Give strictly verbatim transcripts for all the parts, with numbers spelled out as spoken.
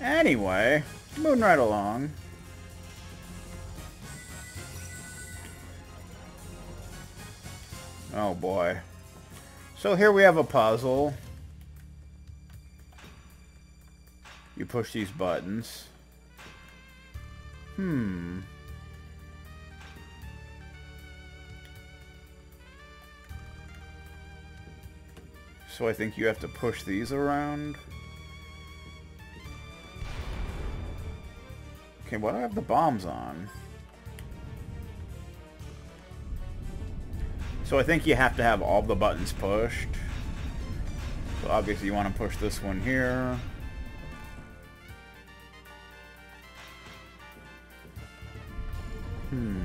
Anyway, moving right along. Oh boy. So here we have a puzzle. You push these buttons. Hmm. So I think you have to push these around. Okay, why do I have the bombs on? So I think you have to have all the buttons pushed. So obviously you want to push this one here. Hmm.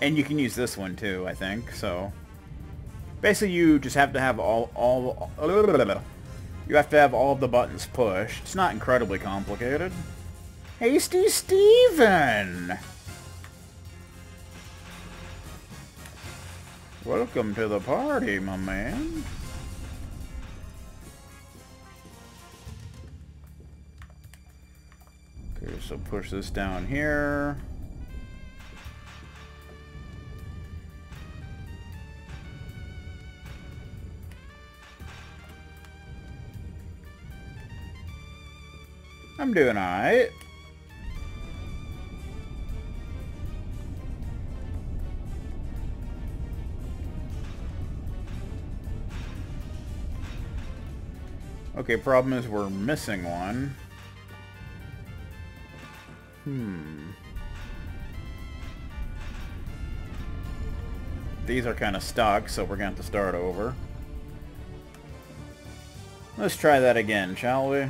And you can use this one too, I think. So basically you just have to have all all, all you have to have all of the buttons pushed. It's not incredibly complicated. Hasty Steven! Welcome to the party, my man. Okay, so push this down here. I'm doing alright. Okay, problem is we're missing one. Hmm. These are kind of stuck, so we're gonna have to start over. Let's try that again, shall we?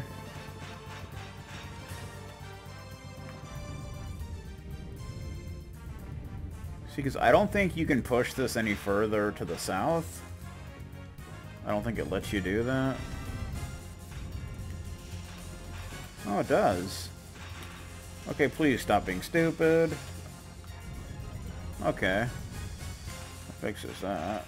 See, because I don't think you can push this any further to the south. I don't think it lets you do that. Oh, it does. Okay, please stop being stupid. Okay. That fixes that.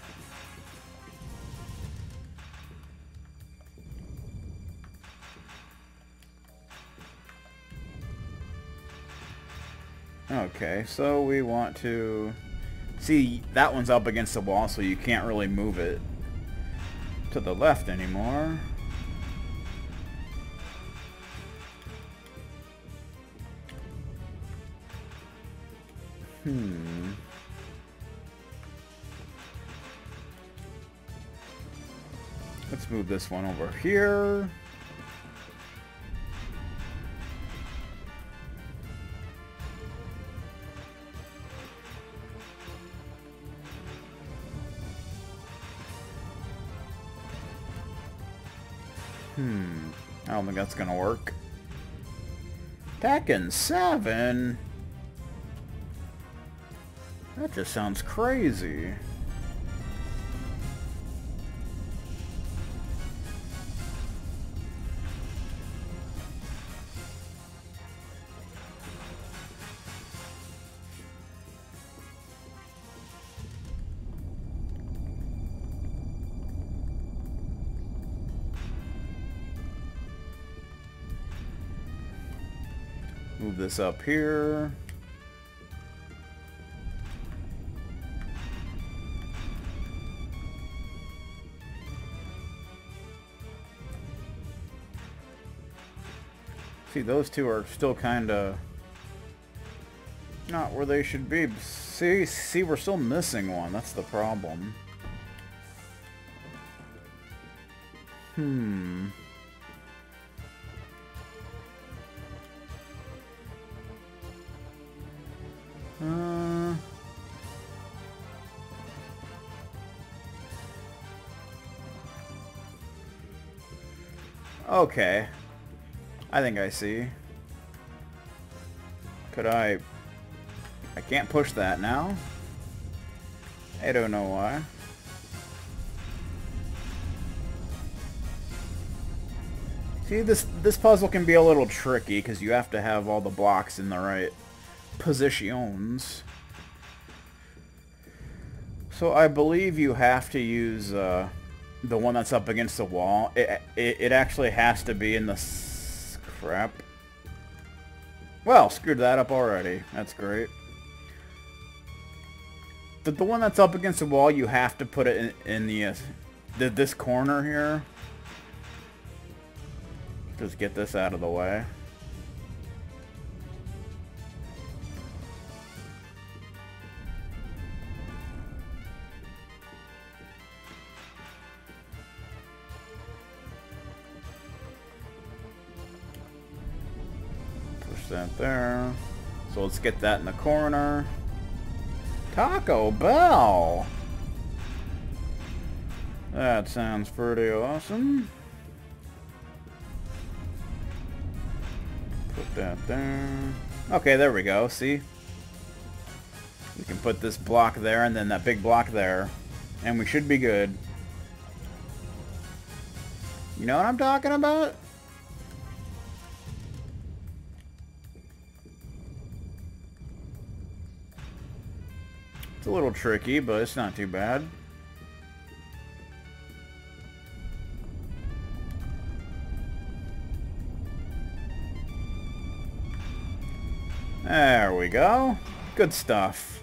Okay, so we want to... See, that one's up against the wall, so you can't really move it to the left anymore. Hmm. Let's move this one over here. Hmm, I don't think that's gonna work. Tekken seven? That just sounds crazy. Move this up here. See, those two are still kind of not where they should be. See, see, we're still missing one. That's the problem. Hmm. Uh, okay. I think I see. Could I... I can't push that now? I don't know why. See, this this puzzle can be a little tricky because you have to have all the blocks in the right positions. So I believe you have to use uh, the one that's up against the wall. It, it, it actually has to be in the scrap. Well, screwed that up already. That's great. The, the one that's up against the wall, you have to put it in, in the, uh, the this corner here. Just get this out of the way. That there. So let's get that in the corner. Taco Bell! That sounds pretty awesome. Put that there. Okay, there we go. See? We can put this block there and then that big block there. And we should be good. You know what I'm talking about? It's a little tricky, but it's not too bad. There we go. Good stuff.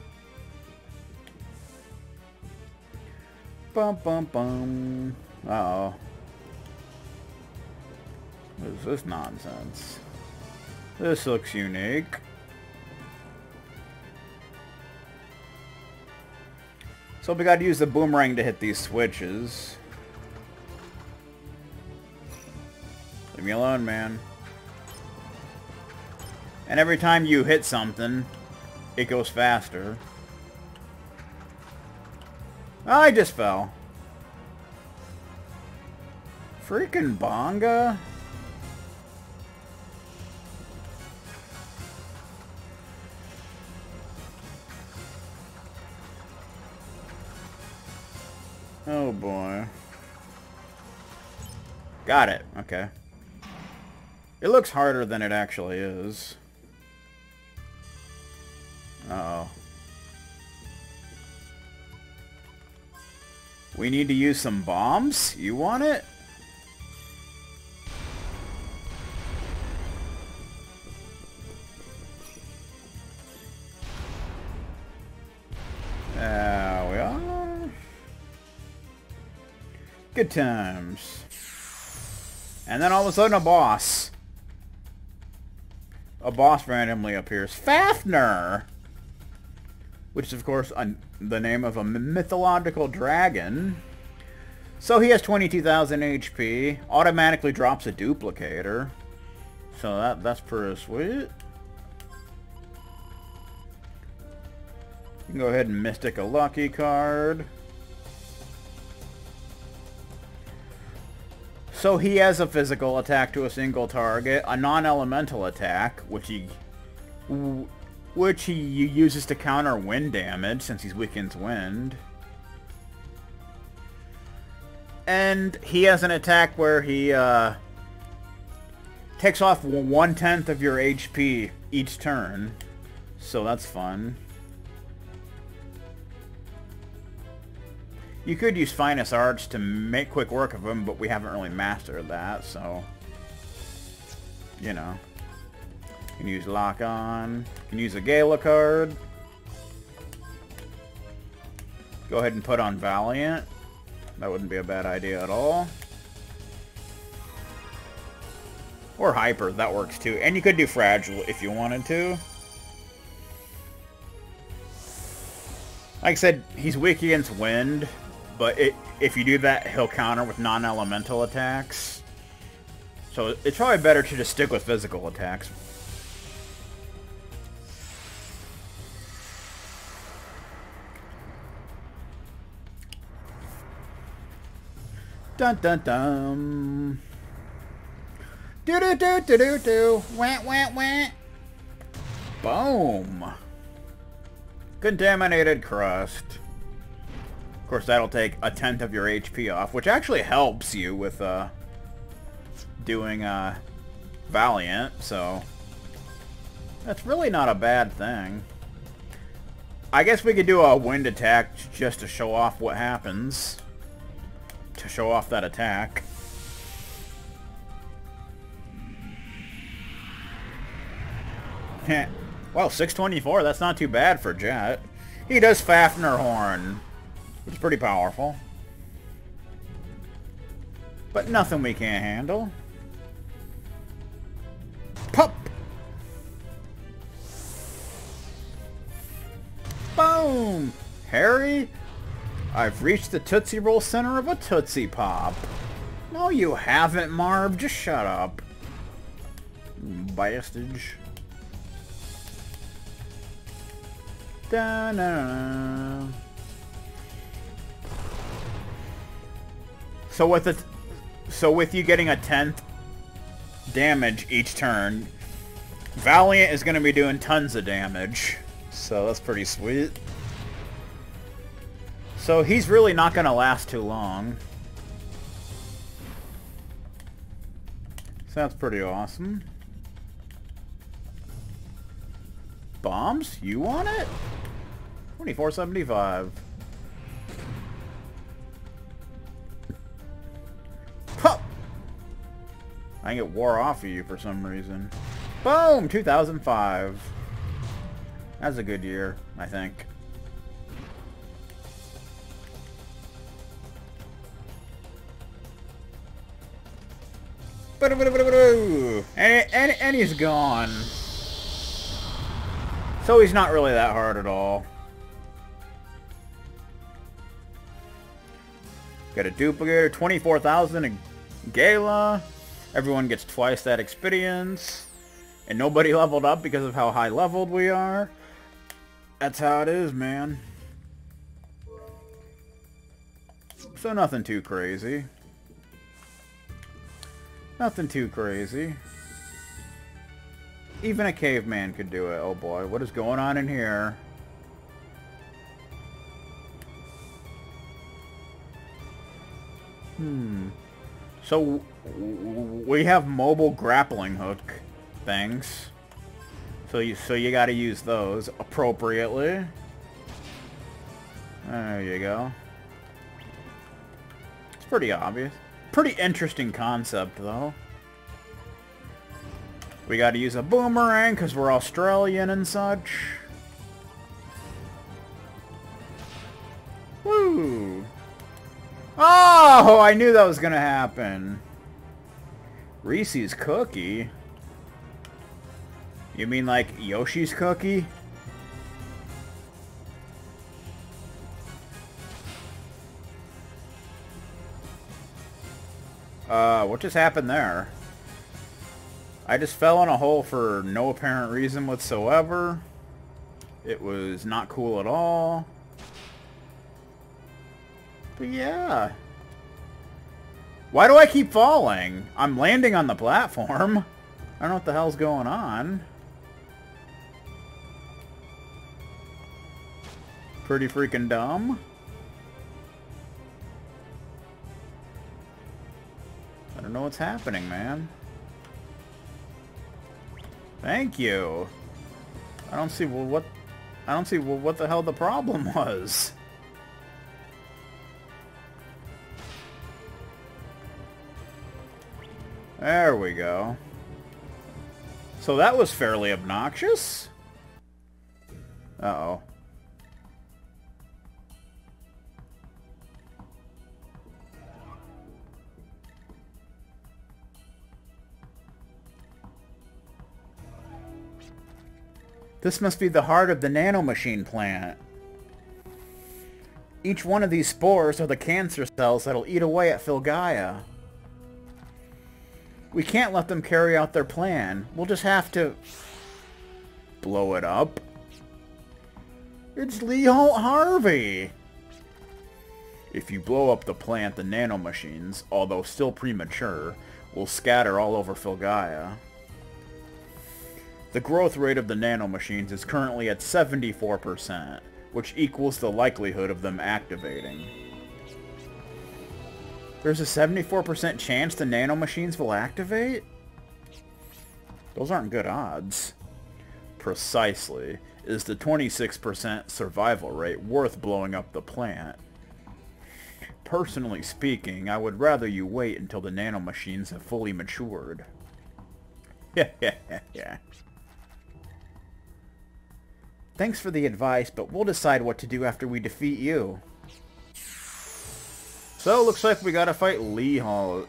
Bum bum bum. Uh-oh. What is this nonsense? This looks unique. So we gotta use the boomerang to hit these switches. Leave me alone, man. And every time you hit something, it goes faster. Oh, I just fell. Freaking bonga. Oh boy. Got it. Okay. It looks harder than it actually is. Uh-oh. We need to use some bombs? You want it? Good times. And then all of a sudden a boss. A boss randomly appears. Fafnir! Which is of course a, the name of a mythological dragon. So he has twenty-two thousand H P. Automatically drops a duplicator. So that that's pretty sweet. You can go ahead and Mystic a Lucky card. So he has a physical attack to a single target, a non-elemental attack, which he which he uses to counter wind damage since he's weak against wind. And he has an attack where he uh, takes off one-tenth of your H P each turn. So that's fun. You could use Finest Arts to make quick work of them, but we haven't really mastered that, so... You know. You can use Lock-On. You can use a Gala card. Go ahead and put on Valiant. That wouldn't be a bad idea at all. Or Hyper, that works too. And you could do Fragile if you wanted to. Like I said, he's weak against wind. But it, if you do that, he'll counter with non-elemental attacks. So it's probably better to just stick with physical attacks. Dun dun dun. Do do do do do do. Wah wah wah. Boom. Contaminated crust. Of course, that'll take a tenth of your H P off, which actually helps you with uh, doing uh, Valiant, so that's really not a bad thing. I guess we could do a wind attack just to show off what happens. To show off that attack. Well, six twenty-four, that's not too bad for Jet. He does Fafnir Horn, which is pretty powerful. But nothing we can't handle. Pop! Boom! Harry, I've reached the Tootsie Roll center of a Tootsie Pop. No, you haven't, Marv. Just shut up. Bastage. Da-na-na. So with the... So with you getting a tenth damage each turn, Valiant is going to be doing tons of damage. So that's pretty sweet. So he's really not going to last too long. So that's pretty awesome. Bombs? You want it? twenty-four seventy-five. I think it wore off of you for some reason. Boom! two thousand five. That's a good year, I think. And, and, and he's gone. So he's not really that hard at all. Got a duplicator, twenty-four thousand in Gala. Everyone gets twice that experience, and nobody leveled up because of how high leveled we are. That's how it is, man. So nothing too crazy. Nothing too crazy. Even a caveman could do it. Oh boy, what is going on in here? Hmm. So, we have mobile grappling hook things. So you, so you gotta use those appropriately. There you go. It's pretty obvious. Pretty interesting concept, though. We gotta use a boomerang, because we're Australian and such. Woo! Oh, I knew that was gonna happen. Reese's cookie? You mean like Yoshi's cookie? Uh, what just happened there? I just fell in a hole for no apparent reason whatsoever. It was not cool at all. Yeah. Why do I keep falling? I'm landing on the platform. I don't know what the hell's going on. Pretty freaking dumb. I don't know what's happening, man. Thank you. I don't see well, what I don't see well, what the hell the problem was. There we go. So that was fairly obnoxious. Uh-oh. This must be the heart of the nanomachine plant. Each one of these spores are the cancer cells that'll eat away at Filgaia. We can't let them carry out their plan. We'll just have to... blow it up. It's Leehalt Harvey! If you blow up the plant, the nanomachines, although still premature, will scatter all over Filgaia. The growth rate of the nanomachines is currently at seventy-four percent, which equals the likelihood of them activating. There's a seventy-four percent chance the nanomachines will activate? Those aren't good odds. Precisely. is the twenty-six percent survival rate worth blowing up the plant? Personally speaking, I would rather you wait until the nanomachines have fully matured. Yeah. Thanks for the advice, but we'll decide what to do after we defeat you. So, looks like we gotta fight Leehalt.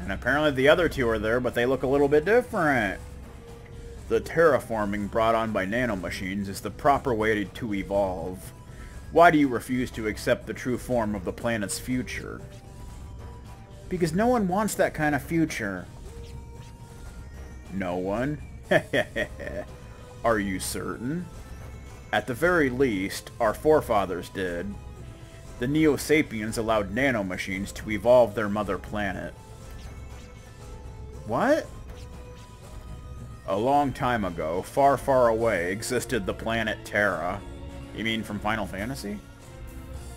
And apparently the other two are there, but they look a little bit different. The terraforming brought on by nanomachines is the proper way to evolve. Why do you refuse to accept the true form of the planet's future? Because no one wants that kind of future. No one? Are you certain? At the very least, our forefathers did. The Neosapiens allowed nanomachines to evolve their mother planet. What? A long time ago, far, far away, existed the planet Terra. You mean from Final Fantasy?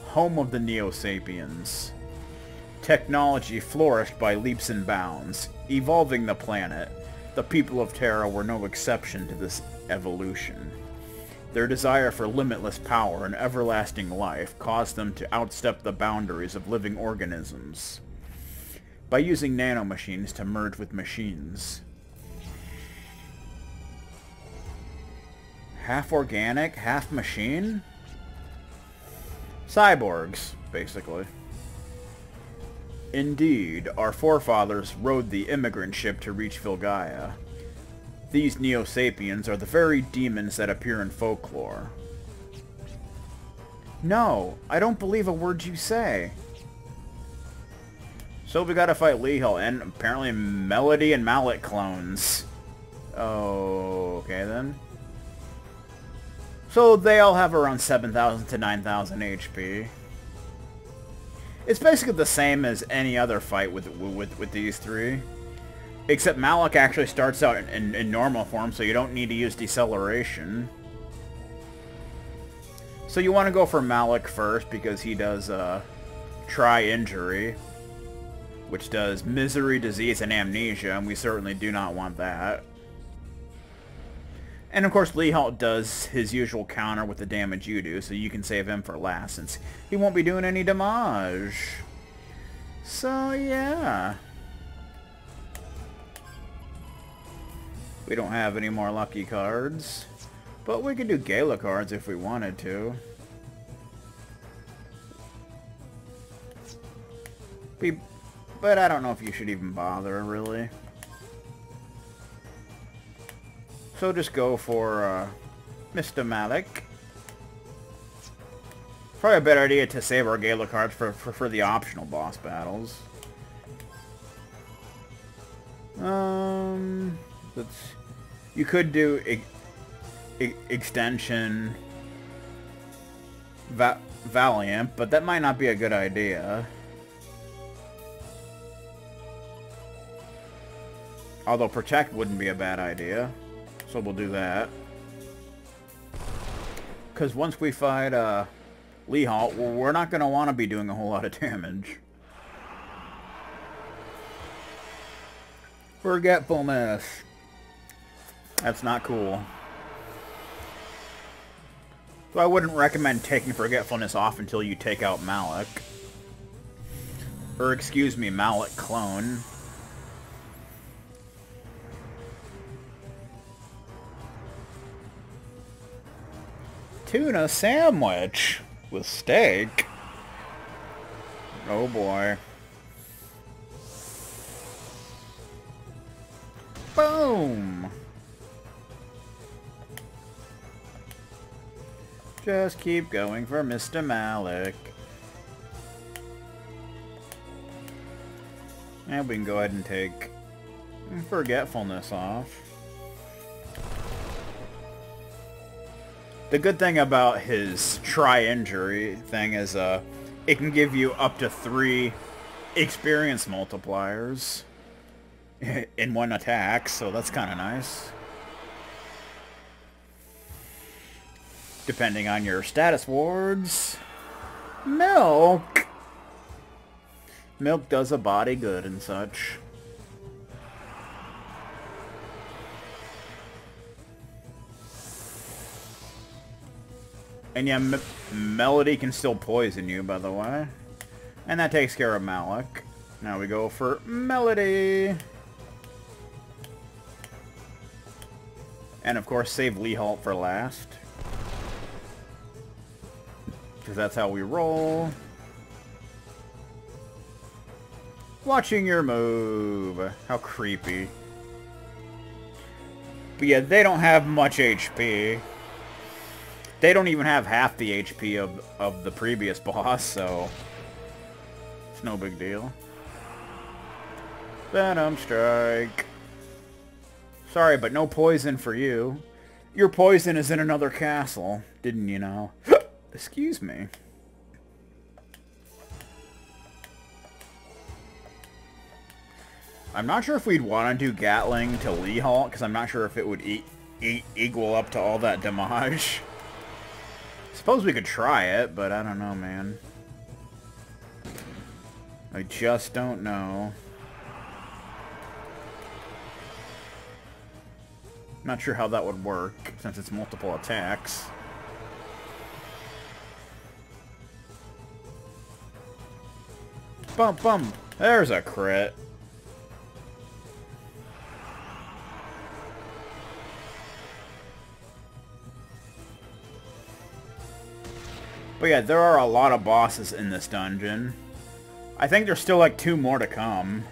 Home of the Neosapiens. Technology flourished by leaps and bounds, evolving the planet. The people of Terra were no exception to this evolution. Their desire for limitless power and everlasting life caused them to outstep the boundaries of living organisms by using nanomachines to merge with machines. Half organic, half machine? Cyborgs, basically. Indeed, our forefathers rode the immigrant ship to reach Filgaia. These Neosapiens are the very demons that appear in folklore. No, I don't believe a word you say. So we gotta fight Leehalt and apparently Melody and Malik clones. Oh, okay then. So they all have around seven thousand to nine thousand H P. It's basically the same as any other fight with with, with these three. Except Malik actually starts out in, in, in normal form, so you don't need to use deceleration. So you want to go for Malik first, because he does uh, Tri-Injury, which does Misery, Disease, and Amnesia, and we certainly do not want that. And of course, Leehalt does his usual counter with the damage you do, so you can save him for last since he won't be doing any damage. So, yeah. We don't have any more lucky cards, but we could do Gala cards if we wanted to. We, but I don't know if you should even bother, really. So just go for uh, Mister Malik. Probably a better idea to save our Gala cards for, for, for the optional boss battles. Um, let's, you could do e e extension Va Valiant, but that might not be a good idea. Although Protect wouldn't be a bad idea. So we'll do that. Because once we fight uh, Leehalt, we're not going to want to be doing a whole lot of damage. Forgetfulness. That's not cool. So I wouldn't recommend taking Forgetfulness off until you take out Malik. Or excuse me, Malik clone. Tuna sandwich with steak. Oh boy. Boom. Just keep going for Mister Malik. And we can go ahead and take Forgetfulness off. The good thing about his Tri-Injury thing is uh, it can give you up to three experience multipliers in one attack, so that's kind of nice. Depending on your status wards. Milk! Milk does a body good and such. And yeah, M Melody can still poison you, by the way. And that takes care of Malik. Now we go for Melody. And of course, save Leehalt for last. Because that's how we roll. Watching your move. How creepy. But yeah, they don't have much H P. They don't even have half the H P of, of the previous boss, so... it's no big deal. Venom Strike. Sorry, but no poison for you. Your poison is in another castle. Didn't you know? Excuse me. I'm not sure if we'd want to do Gatling to Leehalt, because I'm not sure if it would e e equal up to all that damage. Suppose we could try it, but I don't know, man. I just don't know. Not sure how that would work, since it's multiple attacks. Bum bum! There's a crit. But yeah, there are a lot of bosses in this dungeon. I think there's still like two more to come.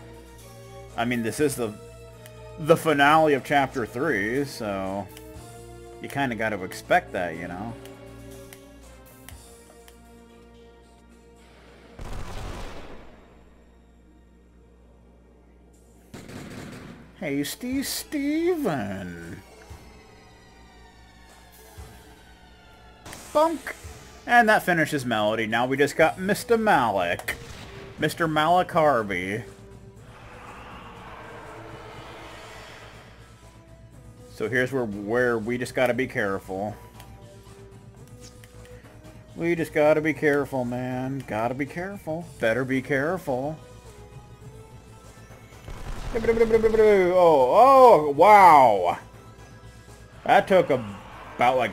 I mean, this is the the finale of chapter three, so you kind of got to expect that, you know. Hasty Steven. Bunk. And that finishes Melody. Now we just got Mister Malik. Mister Malik Harvey. So here's where, where we just gotta be careful. We just gotta be careful, man. Gotta be careful. Better be careful. Oh, oh, wow. That took about like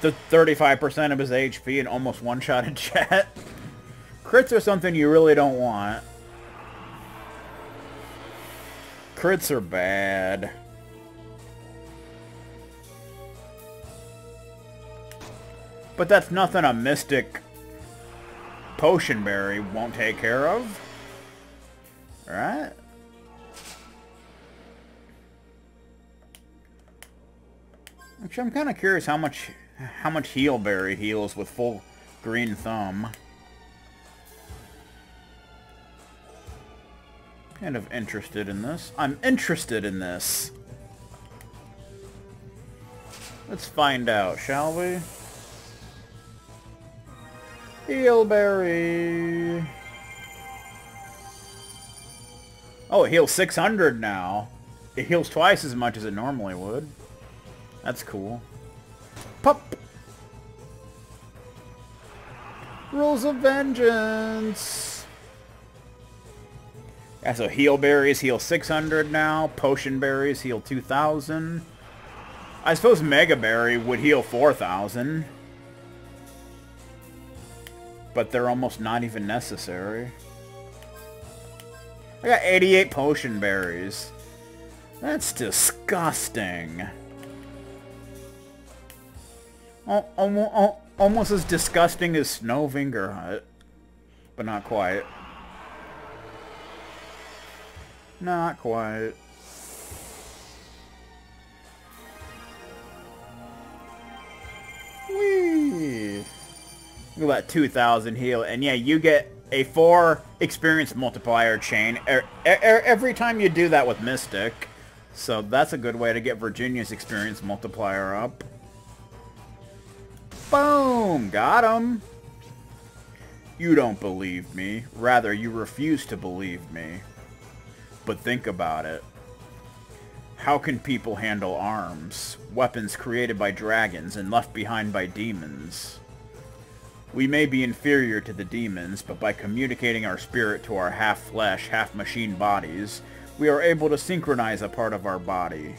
the thirty-five percent of his H P and almost one-shotted Jet. Crits are something you really don't want. Crits are bad. But that's nothing a Mystic Potion Berry won't take care of. Alright. Actually, I'm kind of curious how much... how much heal berry heals with full green thumb. Kind of interested in this. I'm interested in this. Let's find out, shall we? Heal berry. Oh, it heals six hundred now. It heals twice as much as it normally would. That's cool. Pup! Rules of Vengeance! Yeah, so heal berries heal six hundred now. Potion berries heal two thousand. I suppose Mega Berry would heal four thousand. But they're almost not even necessary. I got eighty-eight Potion Berries. That's disgusting. Almost as disgusting as Snowfinger Hut, but not quite. Not quite. Whee! Look at that two thousand heal, and yeah, you get a four experience multiplier chain er er er every time you do that with Mystic. So that's a good way to get Virginia's experience multiplier up. Boom! Got him! You don't believe me. Rather, you refuse to believe me. But think about it. How can people handle arms? Weapons created by dragons and left behind by demons. We may be inferior to the demons, but by communicating our spirit to our half-flesh, half-machine bodies, we are able to synchronize a part of our body.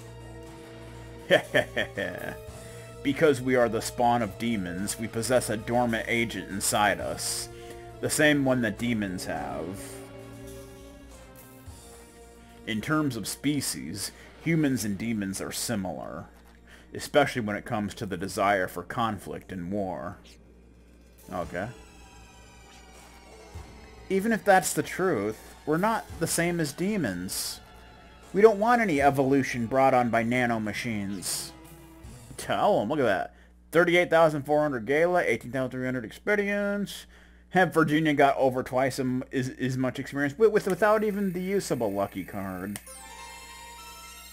Heh heh heh heh. Because we are the spawn of demons, we possess a dormant agent inside us. The same one that demons have. In terms of species, humans and demons are similar, especially when it comes to the desire for conflict and war. Okay. Even if that's the truth, we're not the same as demons. We don't want any evolution brought on by nanomachines. Tell them, look at that. thirty-eight thousand four hundred Gala, eighteen thousand three hundred experience. Have Virginia got over twice as, as much experience with, with, without even the use of a lucky card.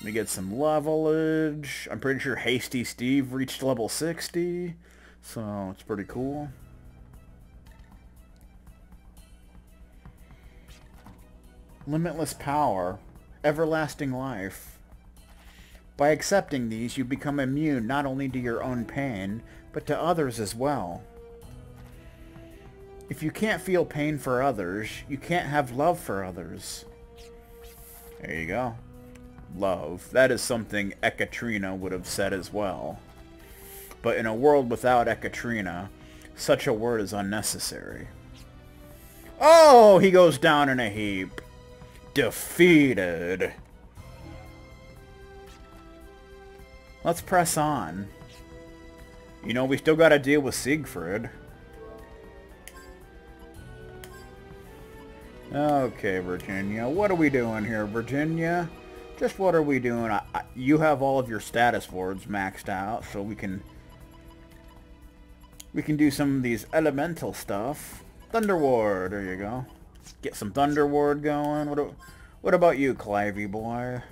Let me get some levelage. I'm pretty sure Hasty Steve reached level sixty, so it's pretty cool. Limitless power. Everlasting life. By accepting these, you become immune not only to your own pain, but to others as well. If you can't feel pain for others, you can't have love for others. There you go. Love. That is something Ekaterina would have said as well. But in a world without Ekaterina, such a word is unnecessary. Oh, he goes down in a heap. Defeated. Let's press on. You know, we still gotta deal with Siegfried. Okay, Virginia. What are we doing here, Virginia? Just what are we doing? I, I, you have all of your status wards maxed out, so we can... We can do some of these elemental stuff. Thunder Ward, there you go. Let's get some Thunder Ward going. What, what about you, Clivey boy?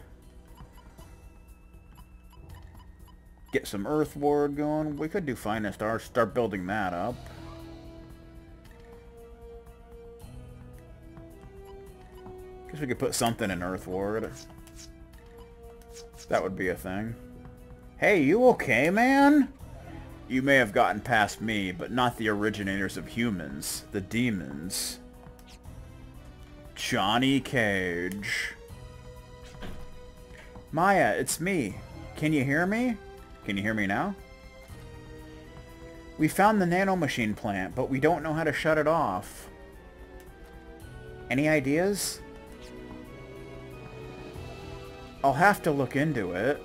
Get some Earth Ward going. We could do Finest Arts. Start building that up. Guess we could put something in Earth Ward. That would be a thing. Hey, you okay, man? You may have gotten past me, but not the originators of humans, the demons. Johnny Cage. Maya, it's me. Can you hear me? Can you hear me now? We found the nanomachine plant, but we don't know how to shut it off. Any ideas? I'll have to look into it.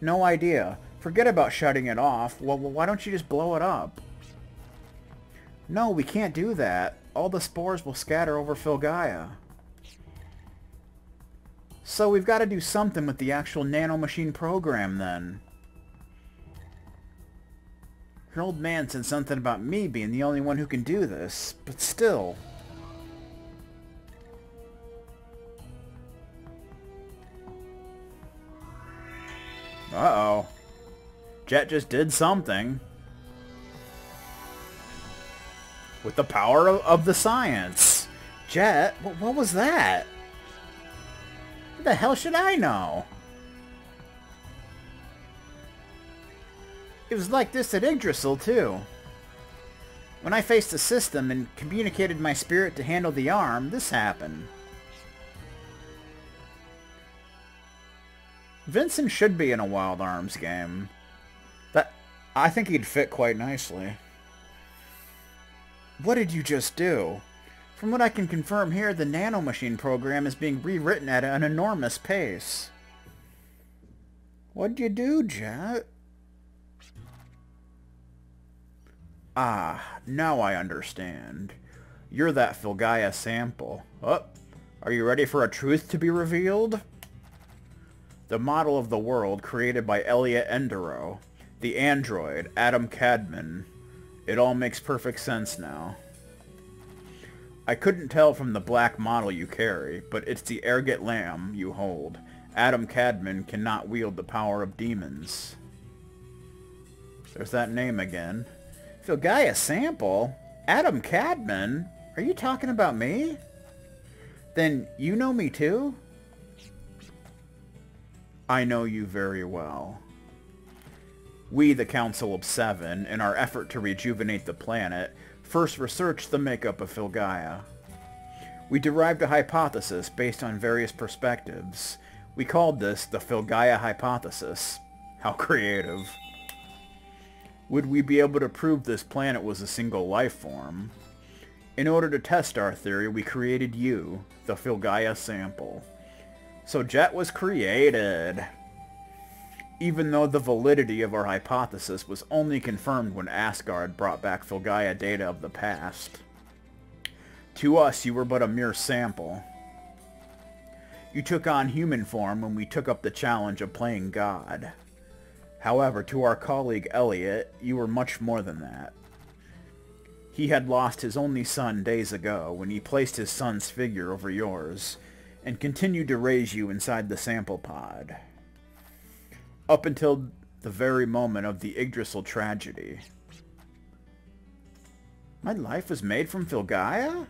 No idea. Forget about shutting it off. Well, why don't you just blow it up? No, we can't do that. All the spores will scatter over Filgaia. So we've got to do something with the actual nanomachine program then. An old man said something about me being the only one who can do this, but still... Uh-oh. Jet just did something. With the power of, of the science. Jet, what, what was that? What the hell should I know? It was like this at Yggdrasil, too. When I faced the system and communicated my spirit to handle the arm, this happened. Vincent should be in a Wild Arms game. That, I think he'd fit quite nicely. What did you just do? From what I can confirm here, the nanomachine program is being rewritten at an enormous pace. What'd you do, Jet? Ah, now I understand. You're that Filgaia sample. Oh, are you ready for a truth to be revealed? The model of the world created by Elliot Enduro, the android, Adam Cadman. It all makes perfect sense now. I couldn't tell from the black model you carry, but it's the Ergot Lamb you hold. Adam Cadman cannot wield the power of demons. There's that name again. Filgaia sample? Adam Cadman? Are you talking about me? Then you know me too? I know you very well. We, the Council of Seven, in our effort to rejuvenate the planet, first researched the makeup of Filgaia. We derived a hypothesis based on various perspectives. We called this the Filgaia hypothesis. How creative. Would we be able to prove this planet was a single life form? In order to test our theory, we created you, the Filgaia sample. So Jet was created. Even though the validity of our hypothesis was only confirmed when Asgard brought back Filgaia data of the past. To us, you were but a mere sample. You took on human form when we took up the challenge of playing God. However, to our colleague Elliot, you were much more than that. He had lost his only son days ago when he placed his son's figure over yours, and continued to raise you inside the sample pod. Up until the very moment of the Yggdrasil tragedy. My life was made from Filgaia?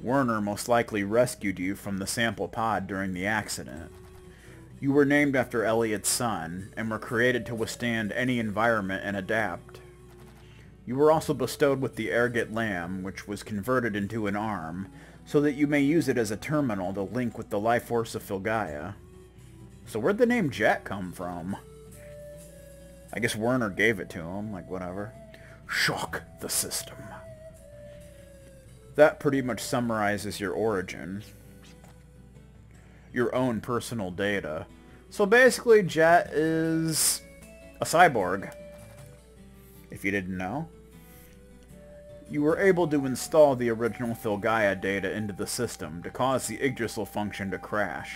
Werner most likely rescued you from the sample pod during the accident. You were named after Elliot's son, and were created to withstand any environment and adapt. You were also bestowed with the Ergot Lamb, which was converted into an arm, so that you may use it as a terminal to link with the life force of Filgaia. So where'd the name Jet come from? I guess Werner gave it to him, like whatever. Shock the system. That pretty much summarizes your origin. Your own personal data. So basically Jet is a cyborg, if you didn't know. You were able to install the original Filgaia data into the system to cause the Yggdrasil function to crash.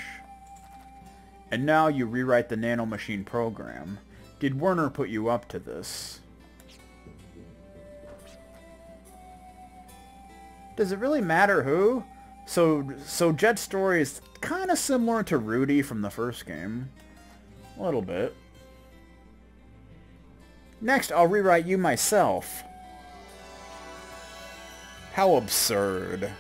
And now you rewrite the nanomachine program. Did Werner put you up to this? Does it really matter who? So, so Jet's story is kind of similar to Rudy from the first game. A little bit. Next, I'll rewrite you myself. How absurd.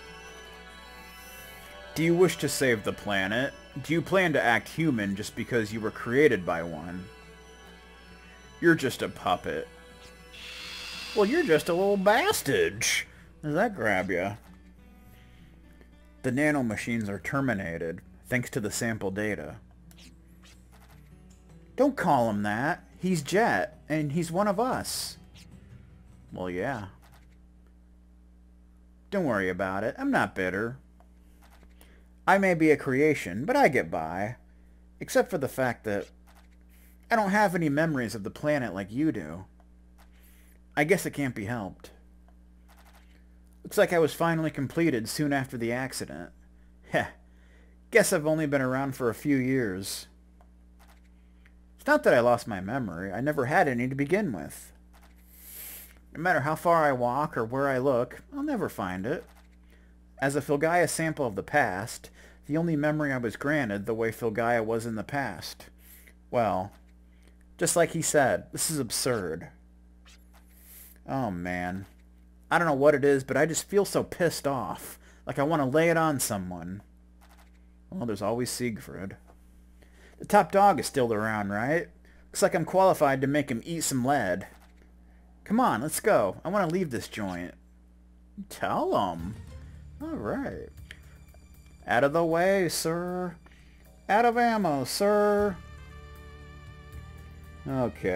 Do you wish to save the planet? Do you plan to act human just because you were created by one? You're just a puppet. Well, you're just a little bastard. Does that grab you? The nanomachines are terminated, thanks to the sample data. Don't call him that. He's Jet, and he's one of us. Well, yeah. Don't worry about it. I'm not bitter. I may be a creation, but I get by. Except for the fact that I don't have any memories of the planet like you do. I guess it can't be helped. Looks like I was finally completed soon after the accident. Heh. Guess I've only been around for a few years. It's not that I lost my memory. I never had any to begin with. No matter how far I walk or where I look, I'll never find it. As a Filgaia sample of the past, the only memory I was granted the way Filgaia was in the past. Well, just like he said, this is absurd. Oh man. I don't know what it is, but I just feel so pissed off. Like I want to lay it on someone. Well, there's always Siegfried. The top dog is still around, right? Looks like I'm qualified to make him eat some lead. Come on, let's go. I want to leave this joint. Tell him. Alright. Out of the way, sir. Out of ammo, sir. Okay.